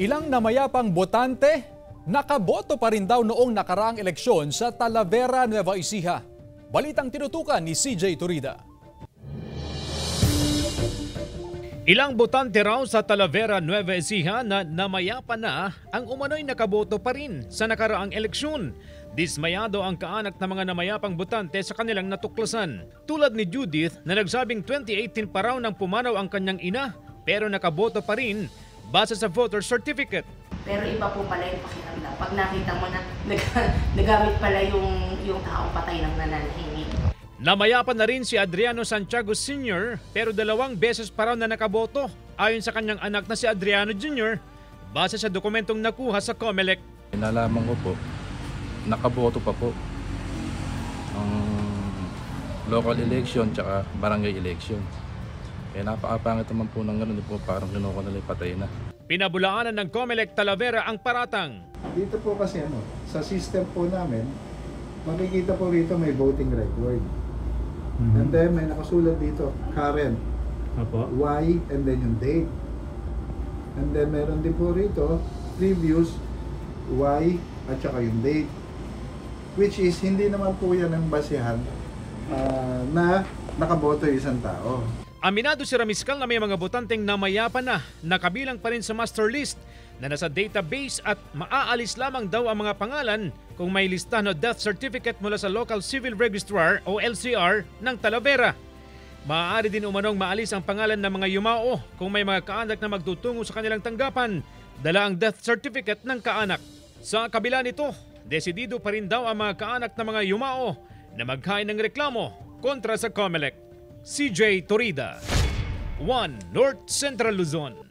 Ilang namayapang botante, nakaboto pa rin daw noong nakaraang eleksyon sa Talavera, Nueva Ecija. Balitang tinutukan ni CJ Torida. Ilang botante raw sa Talavera, Nueva Ecija na namayapa na ang umano'y nakaboto pa rin sa nakaraang eleksyon. Dismayado ang kaanak ng mga namayapang botante sa kanilang natuklasan. Tulad ni Judith na nagsabing 2018 pa raw nang pumanaw ang kanyang ina pero nakaboto pa rin base sa voter certificate. Pero iba po pala yung pakiramdam pag nakita mo na nagamit pala yung taong patay ng nananahimik. Namayapan na rin si Adriano Santiago Sr. pero dalawang beses pa raw na nakaboto ayon sa kanyang anak na si Adriano Jr. base sa dokumentong nakuha sa COMELEC. Nalaman ko po, nakaboto pa po ang local election tsaka barangay election. Eh napakapangit naman po ng ganun po, parang kinuha nila patay na. Pinabulaanan ng COMELEC Talavera ang paratang. Dito po kasi sa system po namin, makikita po rito may voting record. And then may nakasulat dito, current, why, and then yung date. And then meron din po rito, previous, why, at saka yung date. Which is, hindi naman po yan ang basihan na nakaboto yung isang tao. Aminado si Ramiscal na may mga botanteng namayapa na nakabilang pa rin sa master list na nasa database at maaalis lamang daw ang mga pangalan kung may listahan o death certificate mula sa Local Civil Registrar o LCR ng Talavera. Maaari din umanong maalis ang pangalan ng mga yumao kung may mga kaanak na magtutungo sa kanilang tanggapan, dala ang death certificate ng kaanak. Sa kabila nito, desidido pa rin daw ang mga kaanak ng mga yumao na maghain ng reklamo kontra sa COMELEC. CJ Torida, 1 North Central Luzon.